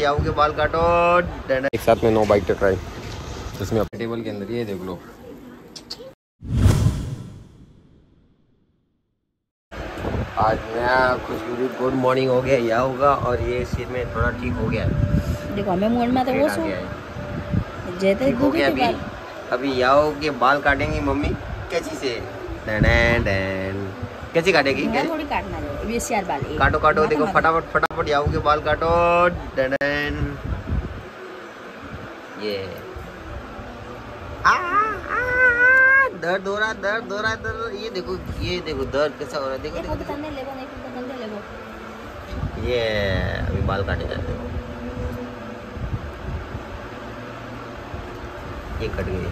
Yahoo के बाल काटो एक साथ में 9 बाइक टकराई जिसमें टेबल के अंदर ये देख लो। आज नया खुशबू गुड मॉर्निंग हो गया याहू का और ये सिर में थोड़ा ठीक हो गया है। देखो हमें मोड़ में तो वो सो जैसे हो गया। अभी याहू के बाल काटेंगी मम्मी कैंची से। कैसे काटेगी? थोड़ी काटना है ये यार बाल। काटो काटो देखो फटाफट फटाफट याहू के बाल काटो। डडन ये आ आ दर्द हो रहा दर्द। ये देखो दर्द कैसा हो रहा है। देखो देखो करने लेबो नहीं फिर करने लेबो। ये अभी बाल काटे जाते हो। ये कट गई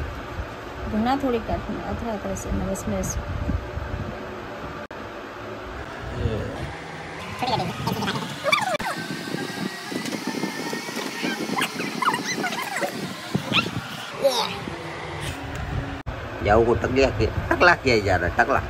घुना थोड़ी काटना अथवा तरह से नर्वस में याहू को टकला किया जा रहा है। टकला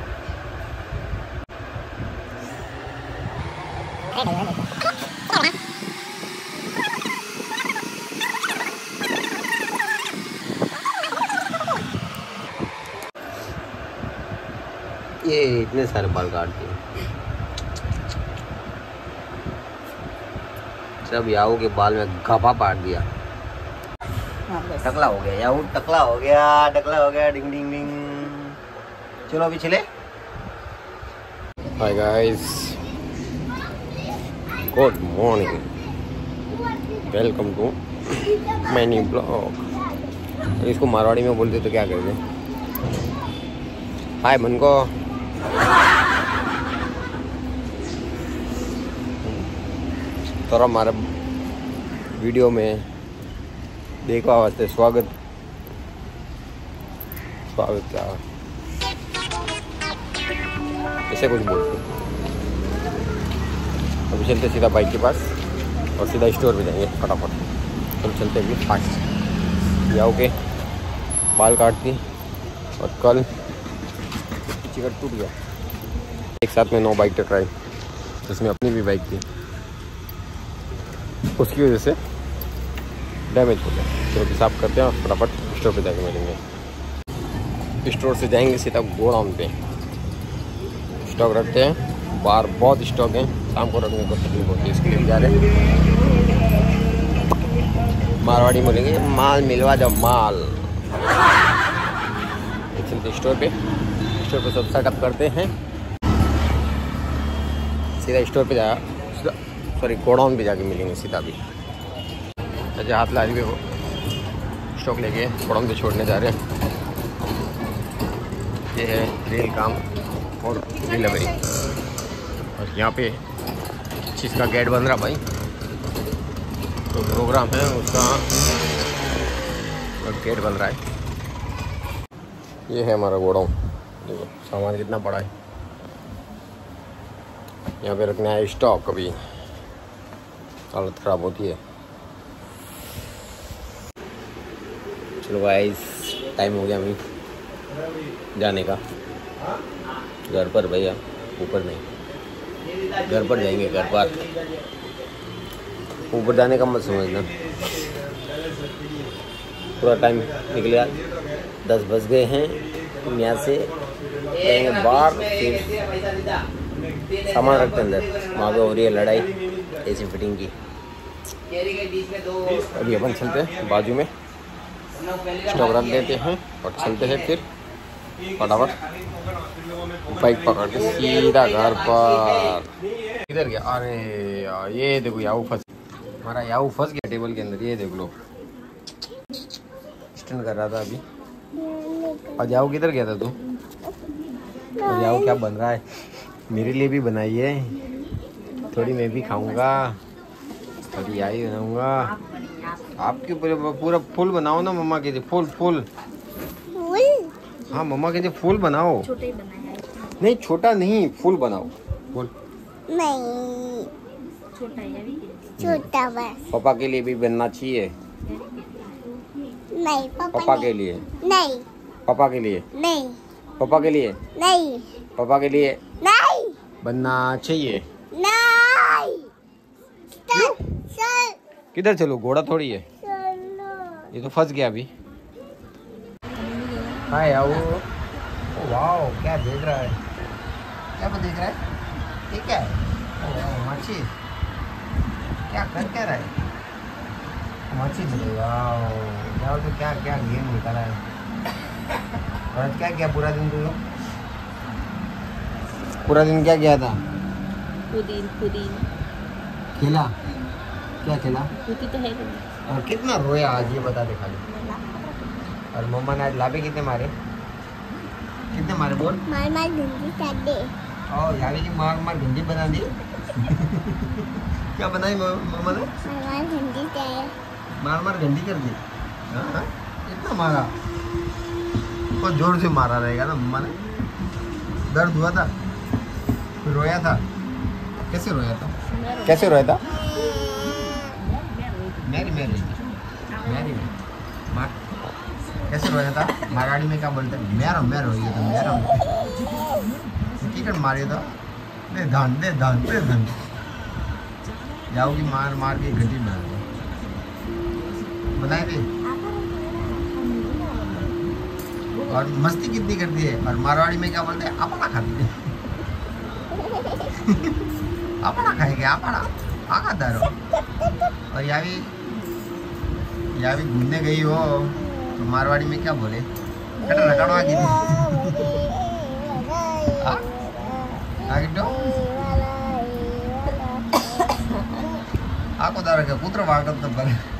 ये इतने सारे बाल काट दिए। सब याहू के बाल में घापा पाट दिया। टकला हो गया याहू टकला हो गया डिंग डिंग डिंग। चलो अभी चले। Hi guys good morning welcome to my new blog. इसको मारवाड़ी में बोलते तो क्या कहते हैं? हाय मनको तोरा मारा वीडियो में देखवा वास्ते स्वागत स्वागत ऐसे कुछ बोलते। अभी चलते सीधा बाइक के पास और सीधा स्टोर में जाएंगे फटाफट। चलो चलते भी फास्ट। याहू के बाल काटती और कल टिकट टूट गया। एक साथ में 9 बाइक टकराई जिसमें अपनी भी बाइक थी। उसकी वजह से डैमेज हो गया। चलो साफ करते हैं और फटाफट स्टोर पे जाके मिलेंगे। स्टोर से जाएंगे सीधा गोडाउन पे। स्टॉक रखते हैं बाहर बहुत स्टॉक है। शाम को रखने को तकलीफ होती है इसके लिए जा रहे हैं। मारवाड़ी में लेंगे माल मिलवा जाओ माल। चलते स्टोर पे सब सेटअप करते हैं। सीधा स्टोर पे जा सॉरी गोडाउन पे जाके मिलेंगे सीधा। भी अच्छा हाथ ला भी हो स्टॉक लेके गोडाउन पे छोड़ने जा रहे हैं। ये है रेल काम और डिलीवरी। और यहाँ पे चीज़ का गेट बन रहा भाई तो प्रोग्राम है उसका गेट बन रहा है। ये है हमारा गोडाउन। देखो सामान कितना बड़ा है। यहाँ पे रखना है स्टॉक। कभी हालत ख़राब होती है। चलो गाइस टाइम हो गया हमें जाने का। घर पर भैया ऊपर नहीं घर पर जाएंगे। घर पर ऊपर जाने का मत समझना। पूरा टाइम निकला 10 बज गए हैं। हम यहाँ से जाएंगे बाहर फिर सामान रखते अंदर। वहाँ पर हो रही है लड़ाई एसी फिटिंग की। अभी अपन चलते हैं बाजू में स्टॉक रख देते हैं और चलते हैं फिर फटाफट बाइक पकड़ के सीधा घर पर। इधर गया अरे ये देखो याहू फंस। हमारा याहू फंस गया टेबल के अंदर। ये देख लो स्टैंड कर रहा था अभी। और याहू किधर गया था तू? और याहू क्या बन रहा है? मेरे लिए भी बनाई है थोड़ी मैं भी खाऊंगा थोड़ी याही बनाऊंगा। आपके पूरा फूल बनाओ ना मम्मा के लिए। फूल फूल हाँ मम्मा के लिए फूल बनाओ। नहीं छोटा नहीं फूल बनाओ। फूल नहीं छोटा बस। पापा के लिए भी बनना चाहिए। नहीं पापा के लिए नहीं। पापा के लिए नहीं। पापा के लिए नहीं। पापा के लिए नहीं बनना चाहिए। No! Stop! Stop! किधर चलो, घोड़ा थोड़ी है, ये तो फंस गया अभी। हाँ यार वो वाओ क्या देख रहा है, क्या देख रहा है, ये क्या है, मच्छी, क्या कर क्या रहा है, मच्छी चले। वाओ यार तो क्या क्या गेम निकाला है, और क्या क्या पूरा दिन, तू पूरा दिन क्या किया था? पुदीन खेला, क्या खेला तो है। और कितना रोया आज ये बता दे खाली। और मम्मा ने आज लाभे कितने मारे, कितने मारे बोल? मार लाभे की मार भिंडी बना दी। क्या बनाई मम्मा ने? मार भिंडी कर दी। हाँ इतना मारा, बहुत जोर से मारा रहेगा ना मम्मा ने। दर्द हुआ था, रोया था, कैसे रोया था, कैसे रोया था? मैरी मार कैसे रोया था? माराड़ी में क्या बोलते हैं, मेरो ये तो मेरो टिकट मारे तो दे धन दे धन दे धन जाओ कि मार के घटी बना दो बताए थे। और मस्ती कितनी करती है, और मारवाड़ी में क्या बोलते हैं, अपना खाती है। अपना खाएंगे, अपना आका दारो। और या भी घूमने गई हो तो मारवाड़ी में क्या बोले, रगड़वा की आको दारो के पुत्र वागत तो पर